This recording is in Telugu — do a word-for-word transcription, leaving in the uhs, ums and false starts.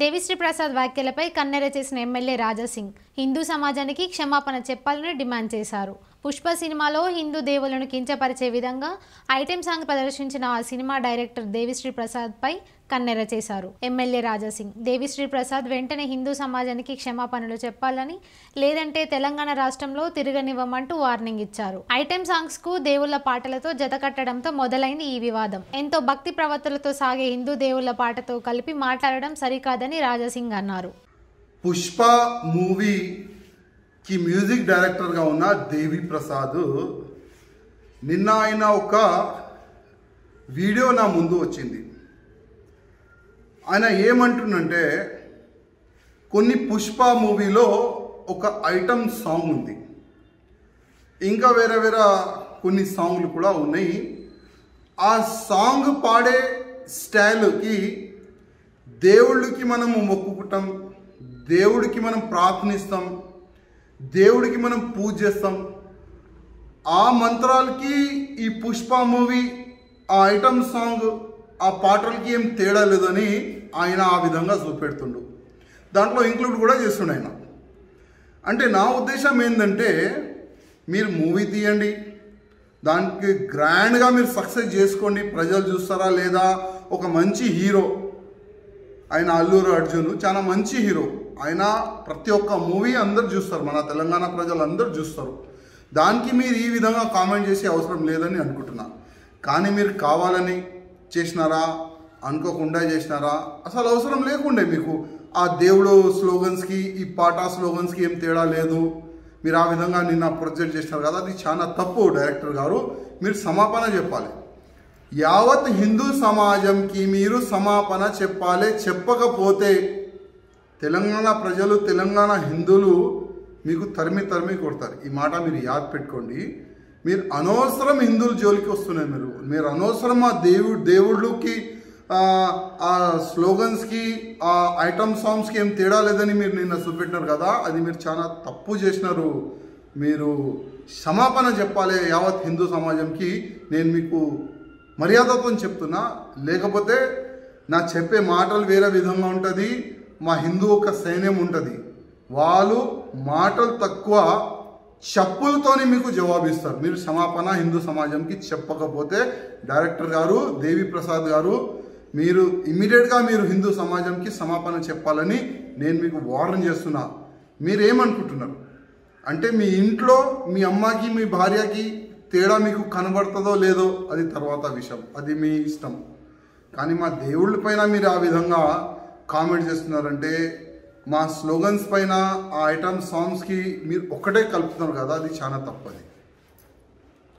దేవిశ్రీ ప్రసాద్ వ్యాఖ్యలపై కన్నెర చేసిన ఎమ్మెల్యే రాజా సింగ్ హిందూ సమాజానికి క్షమాపణ చెప్పాలని డిమాండ్ చేశారు. పుష్ప సినిమాలో హిందూ దేవులను కించపరిచే విధంగా ఐటెం సాంగ్ ప్రదర్శించిన ఆ సినిమా డైరెక్టర్ దేవిశ్రీ ప్రసాద్ పై కన్నెర చేశారు ఎమ్మెల్యే రాజా సింగ్. దేవిశ్రీ ప్రసాద్ వెంటనే హిందూ సమాజానికి క్షమాపణలు చెప్పాలని, లేదంటే తెలంగాణ రాష్ట్రంలో తిరగనివ్వమంటూ వార్నింగ్ ఇచ్చారు. ఐటెం సాంగ్స్ కు దేవుళ్ల పాటలతో జత కట్టడంతో మొదలైంది ఈ వివాదం. ఎంతో భక్తి ప్రవర్తనతో సాగే హిందూ దేవుళ్ల పాటతో కలిపి మాట్లాడడం సరికాదని రాజా సింగ్ అన్నారు. पुष्पा मूवी की म्यूजिक डायरेक्टर गा उन्ना देवी प्रसाद निन्ना आयना ओक वीडियो ना मुंदु वच्चिंदी. आयना एमंटुन्नंटे कोन्नि पुष्पा मूवीलो ओक आइटम सांग उंदी, इंका वेरे वेरे कोन्नि सांग्लु कूडा उन्नायि. आ सांग पाडे स्टाइल की देवुडिकि मनम मोक्कुकुंटाम, దేవుడికి మనం ప్రార్థనిస్తాం, దేవుడికి మనం పూజ చేస్తాం. ఆ మంత్రాలకి ఈ పుష్ప మూవీ ఆ ఐటమ్ సాంగ్ ఆ పాటలకి ఏం తేడా లేదని ఆయన ఆ విధంగా చూపెడుతుండు. దాంట్లో ఇంక్లూడ్ కూడా చేస్తుండే ఆయన. అంటే నా ఉద్దేశం ఏంటంటే, మీరు మూవీ తీయండి, దానికి గ్రాండ్గా మీరు సక్సెస్ చేసుకోండి, ప్రజలు చూస్తారా లేదా. ఒక మంచి హీరో ఆయన అల్లూరు అర్జున్, చాలా మంచి హీరో ఆయన. ప్రతి ఒక్క మూవీ అందరు చూస్తారు, మన తెలంగాణ ప్రజలు అందరు చూస్తారు. దానికి మీరు ఈ విధంగా కామెంట్ చేసే అవసరం లేదని అనుకుంటున్నా. కానీ మీరు కావాలని చేసినారా, అనుకోకుండా చేసినారా, అసలు అవసరం లేకుండే మీకు. ఆ దేవుడు స్లోగన్స్కి ఈ పాట స్లోగన్స్కి ఏం తేడా లేదు. మీరు ఆ విధంగా నిన్న ప్రొజెక్ట్ చేసినారు కదా, అది చాలా తప్పు. డైరెక్టర్ గారు మీరు సమాపణ చెప్పాలి. యావత్ హిందూ సమాజంకి మీరు సమాపణ చెప్పాలి. చెప్పకపోతే తెలంగాణ ప్రజలు, తెలంగాణ హిందువులు మీకు తరిమి తరిమి కొడతారు. ఈ మాట మీరు యాద్ పెట్టుకోండి. మీరు అనవసరం హిందువుల జోలికి వస్తున్నారు. మీరు మీరు అనవసరం ఆ దేవుడు దేవుళ్ళకి ఆ స్లోగన్స్కి ఆ ఐటమ్ సాంగ్స్కి ఏం తేడా లేదని మీరు నిన్న చూపెట్టినారు కదా, అది మీరు చాలా తప్పు చేసినారు. మీరు క్షమాపణ చెప్పాలి యావత్ హిందూ సమాజంకి. నేను మీకు మర్యాదతో చెప్తున్నా, లేకపోతే నా చెప్పే మాటలు వేరే విధంగా ఉంటుంది. మా హిందూ ఒక సైన్యం ఉంటుంది, వాళ్ళు మాటలు తక్కువ, చెప్పులతోనే మీకు జవాబిస్తారు. మీరు క్షమాపణ హిందూ సమాజంకి చెప్పకపోతే డైరెక్టర్ గారు, దేవి ప్రసాద్ గారు, మీరు ఇమ్మీడియట్గా మీరు హిందూ సమాజంకి క్షమాపణ చెప్పాలని నేను మీకు వార్న్ చేస్తున్నా. మీరేమనుకుంటున్నారు అంటే, మీ ఇంట్లో మీ అమ్మకి మీ భార్యకి తేడా మీకు కనబడుతుందో లేదో అది తర్వాత విషయం, అది మీ ఇష్టం. కానీ మా దేవుళ్ళ పైన మీరు ఆ విధంగా కామెంట్ చేస్తున్నారంటే, మా స్లోగన్స్ పైన ఆ ఐటమ్ సాంగ్స్కి మీరు ఒక్కటే కలుపుతున్నారు కదా, అది చాలా తప్పది.